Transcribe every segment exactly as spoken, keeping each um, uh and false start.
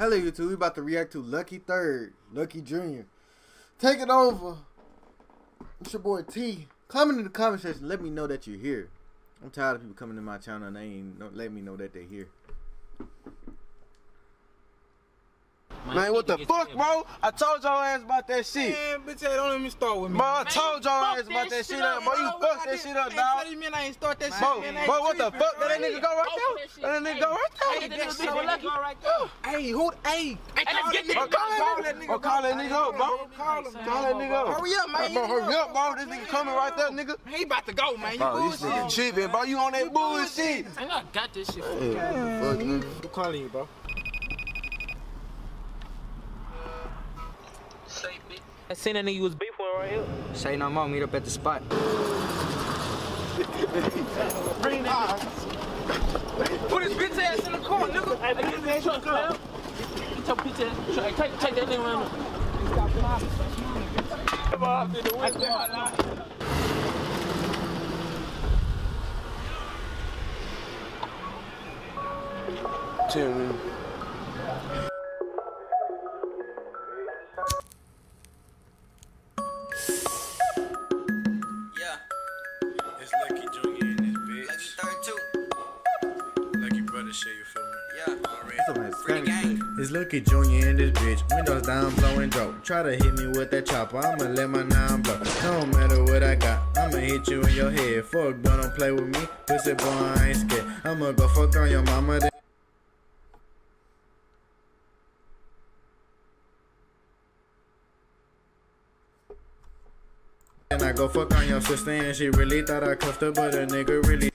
Hello YouTube, we about to react to Lucky third, Lucky Junior Take it over. It's your boy T. Comment in the comment section, let me know that you're here. I'm tired of people coming to my channel and they ain't no, let me know that they're here. Man, man what the fuck, bro? I told y'all ass about that shit. Man, bitch, don't even start with me. Bro, I told y'all ass about that shit up. Bro, you fucked that shit up, dog. What do you mean I ain't start that shit? Bro, what the fuck? That nigga go right there? That nigga go right there? That nigga go right there? Hey, who? Hey. Call that nigga. Call that nigga up, bro. Call him. Call that nigga up. Hurry up, man. Bro, hurry up, bro. This nigga coming right there, nigga. He about to go, man. You bullshit. Bro, this nigga cheating, bro. You on that bullshit. I ain't got got this shit. Fuck, nigga. Who calling you, bro? I seen that nigga was beefing right here. Say no more, meet up at the spot. Bring that. Put his bitch ass in the car, nigga. Hey, get that truck out. Get your bitch ass. Take, take that nigga around. Come on, through the window. Chill, man. It's Lucky Junior in this bitch, windows down blowing dope. Try to hit me with that chopper, I'ma let my nine blow. Don't matter what I got, I'ma hit you in your head. Fuck, boy, don't play with me, pussy boy, I ain't scared. I'ma go fuck on your mama. Then and I go fuck on your sister and she really thought I cuffed her, but a nigga really.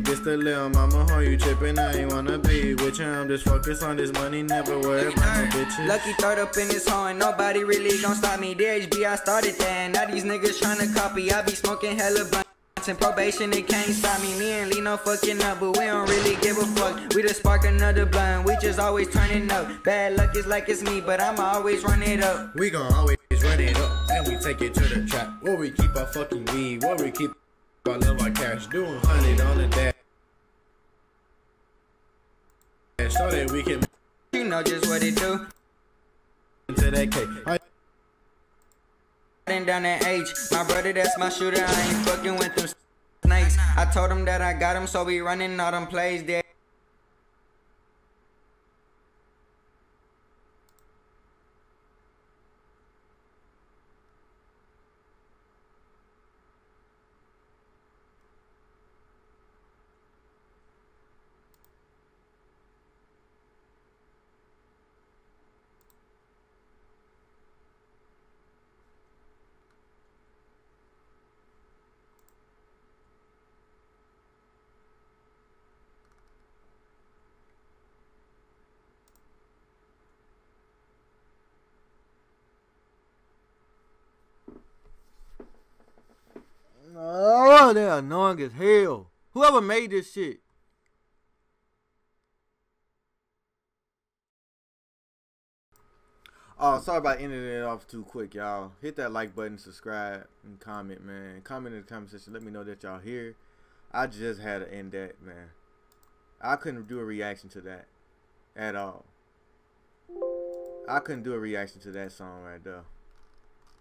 This the little mama, how you trippin'? I ain't wanna be with you. I'm just focused on this money, never worry about no bitches. Lucky third up in this hoe and nobody really gon' stop me. D H B, I started that, and now these niggas tryna copy. I be smoking hella blunts and probation, it can't stop me. Me and Lee no fucking up, but we don't really give a fuck. We just spark another blunt, we just always turnin' up. Bad luck is like it's me, but I'ma always run it up. We gon' always run it up, and we take it to the trap. Where we keep our fucking weed, where we keep I love our cash, doing one hundred on the dash, so that we can, you know just what it do. Into that cake, I down that H. My brother, that's my shooter. I ain't fucking with them snakes. I told him that I got him, so we running all them plays there. Oh, they're annoying as hell. Whoever made this shit. Oh, sorry about ending it off too quick, y'all. Hit that like button, subscribe, and comment, man. Comment in the comment section. Let me know that y'all here. I just had to end that, man. I couldn't do a reaction to that at all. I couldn't do a reaction to that song right there.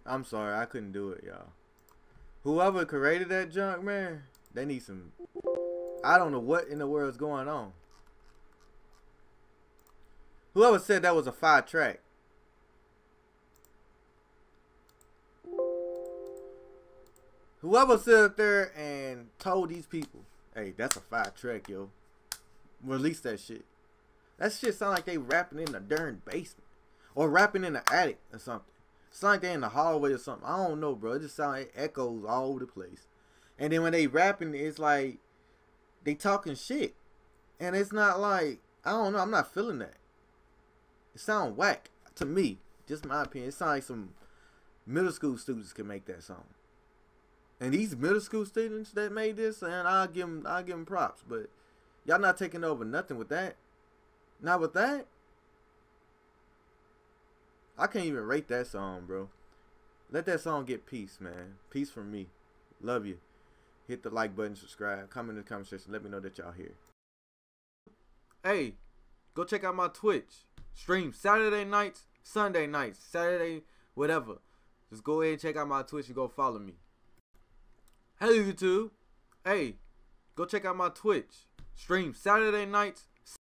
I'm sorry. I couldn't do it, y'all. Whoever created that junk, man, they need some. I don't know what in the world is going on. Whoever said that was a fire track. Whoever sat up there and told these people, hey, that's a fire track, yo. Release that shit. That shit sound like they rapping in the darn basement. Or rapping in the attic or something. It's like they in the hallway or something. I don't know, bro. It just sounds, it echoes all over the place. And then when they rapping, it's like they talking shit. And it's not like, I don't know. I'm not feeling that. It sounds whack to me. Just my opinion. It sounds like some middle school students can make that song. And these middle school students that made this, and I'll give them, I'll give them props. But y'all not taking over nothing with that. Not with that. I can't even rate that song, bro. Let that song get peace, man. Peace from me. Love you. Hit the like button, subscribe, comment in the comment section. Let me know that y'all here. Hey, go check out my Twitch. Stream Saturday nights, Sunday nights, Saturday, whatever. Just go ahead and check out my Twitch and go follow me. Hello, YouTube. Hey, go check out my Twitch. Stream Saturday nights,